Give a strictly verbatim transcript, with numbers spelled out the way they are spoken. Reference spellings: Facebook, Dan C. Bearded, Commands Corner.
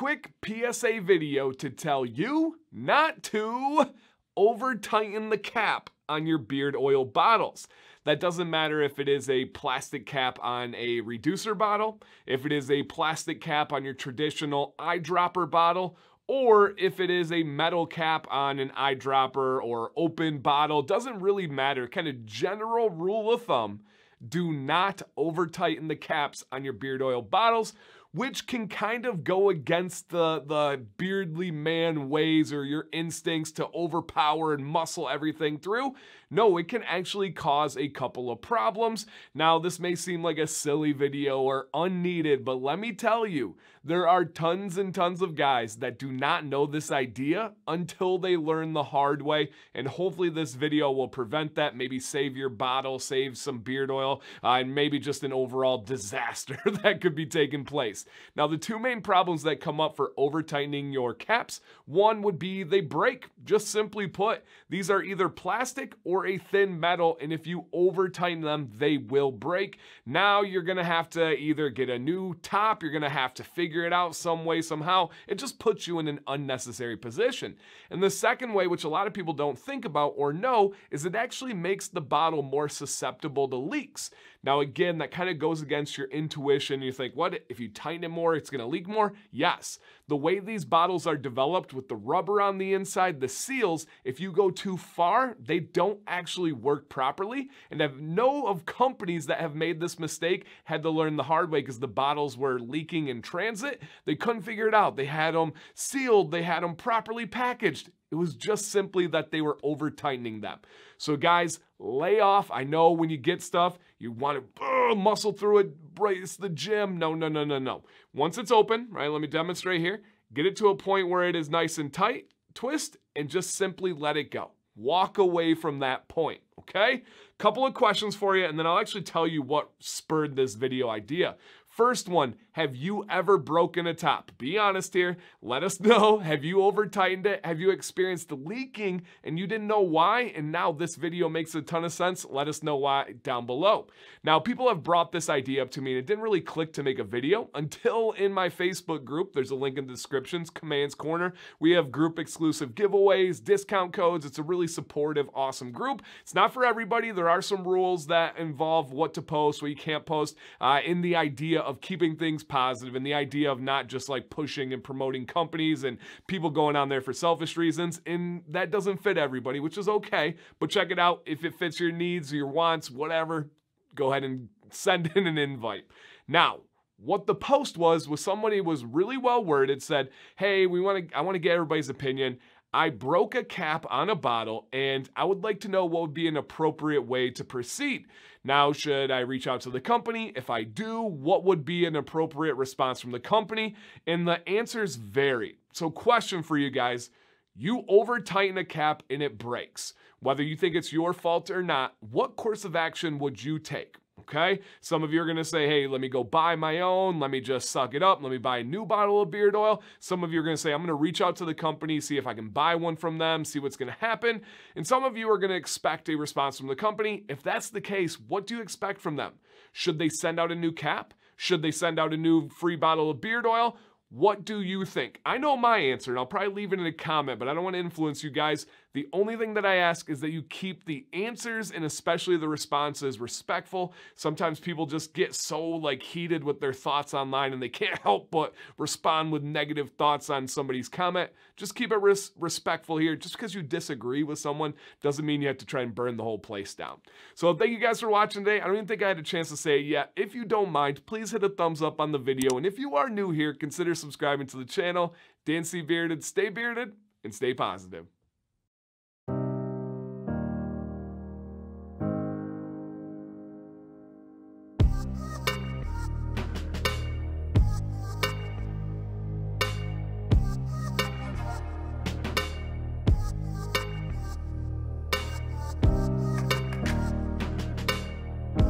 quick P S A video to tell you not to over-tighten the cap on your beard oil bottles. That doesn't matter if it is a plastic cap on a reducer bottle, if it is a plastic cap on your traditional eyedropper bottle, or if it is a metal cap on an eyedropper or open bottle, doesn't really matter. Kind of general rule of thumb, do not over tighten the caps on your beard oil bottles, which can kind of go against the, the beardly man ways or your instincts to overpower and muscle everything through. No, it can actually cause a couple of problems. Now, this may seem like a silly video or unneeded, but let me tell you, there are tons and tons of guys that do not know this idea until they learn the hard way, and hopefully this video will prevent that, maybe save your bottle, save some beard oil, uh, and maybe just an overall disaster that could be taking place. Now, the two main problems that come up for over-tightening your caps, one would be they break, just simply put. These are either plastic or a thin metal, and if you over tighten them, they will break. Now you're gonna have to either get a new top, you're gonna have to figure it out some way, somehow. It just puts you in an unnecessary position. And the second way, which a lot of people don't think about or know, is it actually makes the bottle more susceptible to leaks. Now again, that kind of goes against your intuition. You think, what, if you tighten it more, it's gonna leak more? Yes. The way these bottles are developed with the rubber on the inside, the seals, if you go too far, they don't actually work properly. And I know of companies that have made this mistake, had to learn the hard way because the bottles were leaking in transit. They couldn't figure it out. They had them sealed, they had them properly packaged. It was just simply that they were over-tightening them. So guys, lay off. I know when you get stuff, you want to uh, muscle through it, brace the gym. No, no, no, no, no. Once it's open, right, let me demonstrate here. Get it to a point where it is nice and tight, twist, and just simply let it go. Walk away from that point, okay? Couple of questions for you, and then I'll actually tell you what spurred this video idea. First one, have you ever broken a top? Be honest here, let us know. Have you over-tightened it? Have you experienced leaking and you didn't know why? And now this video makes a ton of sense. Let us know why down below. Now, people have brought this idea up to me and it didn't really click to make a video until in my Facebook group, there's a link in the descriptions, Commands Corner. We have group exclusive giveaways, discount codes. It's a really supportive, awesome group. It's not for everybody. There are some rules that involve what to post, what you can't post, uh, in the idea of keeping things positive and the idea of not just like pushing and promoting companies and people going on there for selfish reasons, and that doesn't fit everybody, which is okay, but check it out. If it fits your needs, your wants, whatever, go ahead and send in an invite. Now, what the post was, was somebody was really well worded, said, hey, we want to, I want to get everybody's opinion. I broke a cap on a bottle and I would like to know what would be an appropriate way to proceed. Now, should I reach out to the company? If I do, what would be an appropriate response from the company? And the answers vary. So question for you guys, you over tighten a cap and it breaks. Whether you think it's your fault or not, what course of action would you take? Okay, some of you are going to say, hey, let me go buy my own. Let me just suck it up. Let me buy a new bottle of beard oil. Some of you are going to say, I'm going to reach out to the company, see if I can buy one from them, see what's going to happen. And some of you are going to expect a response from the company. If that's the case, what do you expect from them? Should they send out a new cap? Should they send out a new free bottle of beard oil? What do you think? I know my answer, and I'll probably leave it in a comment, but I don't want to influence you guys. The only thing that I ask is that you keep the answers and especially the responses respectful. Sometimes people just get so like heated with their thoughts online and they can't help but respond with negative thoughts on somebody's comment. Just keep it res- respectful here. Just because you disagree with someone doesn't mean you have to try and burn the whole place down. So thank you guys for watching today. I don't even think I had a chance to say it yet. If you don't mind, please hit a thumbs up on the video. And if you are new here, consider subscribing to the channel. Dan C. Bearded, stay bearded and stay positive.